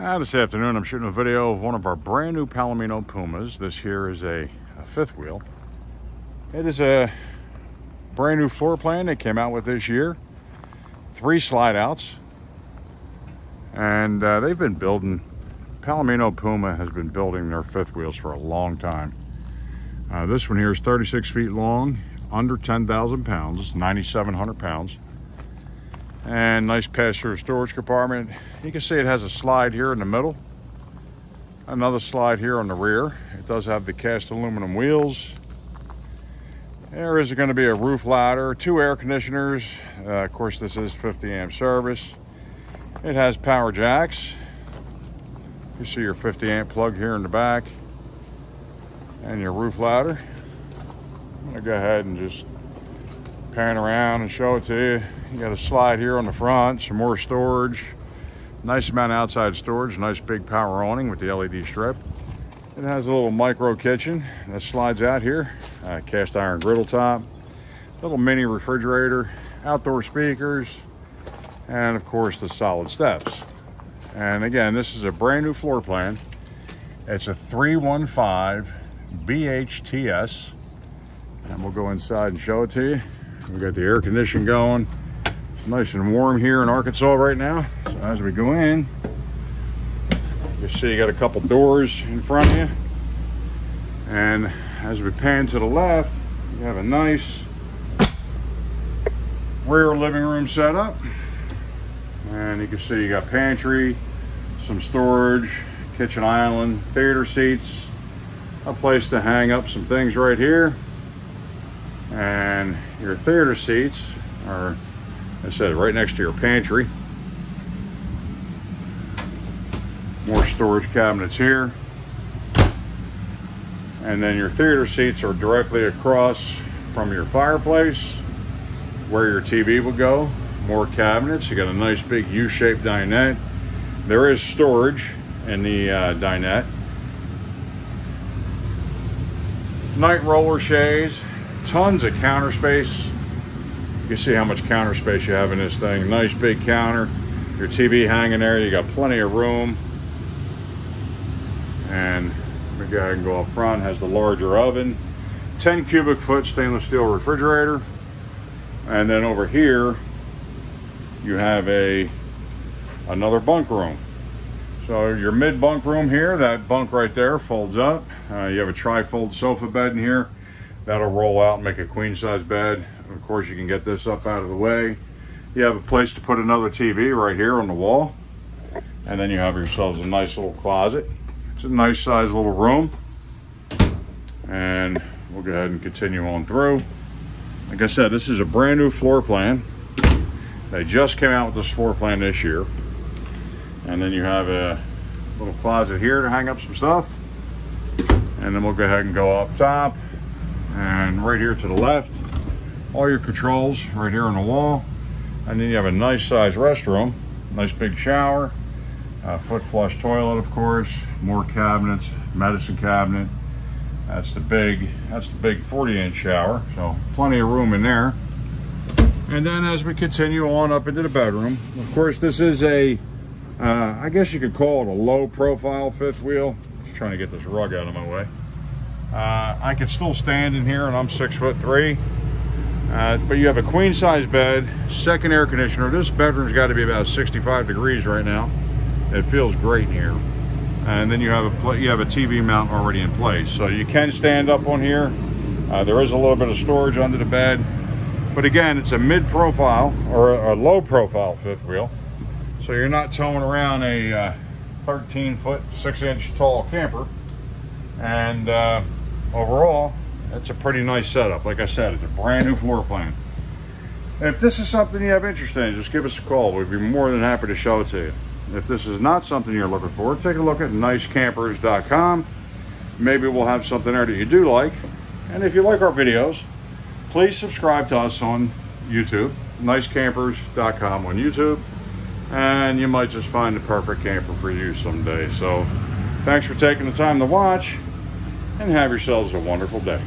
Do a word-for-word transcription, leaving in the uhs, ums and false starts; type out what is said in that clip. Uh, this afternoon, I'm shooting a video of one of our brand new Palomino Pumas. This here is a, a fifth wheel. It is a brand new floor plan they came out with this year. Three slide outs. And uh, they've been building, Palomino Puma has been building their fifth wheels for a long time. Uh, this one here is thirty-six feet long, under ten thousand pounds, nine thousand seven hundred pounds. And nice pass-through storage compartment. You can see it has a slide here in the middle, another slide here on the rear. It does have the cast aluminum wheels. There is going to be a roof ladder, two air conditioners. Uh, of course, this is fifty amp service. It has power jacks. You see your fifty amp plug here in the back and your roof ladder. I'm going to go ahead and just pan around and show it to you. You got a slide here on the front, some more storage, nice amount of outside storage, nice big power awning with the L E D strip. It has a little micro kitchen that slides out here, uh, cast iron griddle top, little mini refrigerator, outdoor speakers, and of course the solid steps. And again, this is a brand new floor plan. It's a three one five B H T S, and we'll go inside and show it to you. We got the air conditioning going. It's nice and warm here in Arkansas right now. So as we go in, you see you got a couple doors in front of you. And as we pan to the left, you have a nice rear living room set up. And you can see you got pantry, some storage, kitchen island, theater seats, a place to hang up some things right here. And your theater seats are, I said, right next to your pantry. More storage cabinets here. And then your theater seats are directly across from your fireplace where your T V will go. More cabinets. You got a nice big U-shaped dinette. There is storage in the uh, dinette. Night roller shades. Tons of counter space. You can see how much counter space you have in this thing. Nice big counter, your T V hanging there. You got plenty of room. And we go ahead and go up front. Has the larger oven, ten cubic foot stainless steel refrigerator. And then over here you have a another bunk room. So your mid bunk room here, that bunk right there folds up. Uh, you have a tri-fold sofa bed in here. That'll roll out and make a queen size bed. Of course, you can get this up out of the way. You have a place to put another T V right here on the wall. And then you have yourselves a nice little closet. It's a nice size little room. And we'll go ahead and continue on through. Like I said, this is a brand new floor plan. They just came out with this floor plan this year. And then you have a little closet here to hang up some stuff. And then we'll go ahead and go up top. And right here to the left, all your controls right here on the wall. And then you have a nice size restroom, nice big shower, uh, foot flush toilet, of course, more cabinets, medicine cabinet. That's the big, that's the big forty inch shower. So plenty of room in there. And then as we continue on up into the bedroom, of course, this is a, uh, I guess you could call it a low profile fifth wheel. Just trying to get this rug out of my way. Uh, I can still stand in here and I'm six foot three. Uh, but you have a queen size bed, second air conditioner. This bedroom's got to be about sixty-five degrees right now. It feels great in here. And then you have a you have a T V mount already in place. So you can stand up on here. Uh, there is a little bit of storage under the bed. But again, it's a mid profile or a, a low profile fifth wheel. So you're not towing around a uh, thirteen foot, six inch tall camper. And uh, overall, that's a pretty nice setup. Like I said, it's a brand new floor plan. If this is something you have interest in, just give us a call. We'd be more than happy to show it to you. If this is not something you're looking for, take a look at nice campers dot com. Maybe we'll have something there that you do like. And if you like our videos, please subscribe to us on YouTube, nice campers dot com on YouTube. And you might just find the perfect camper for you someday. So thanks for taking the time to watch, and have yourselves a wonderful day.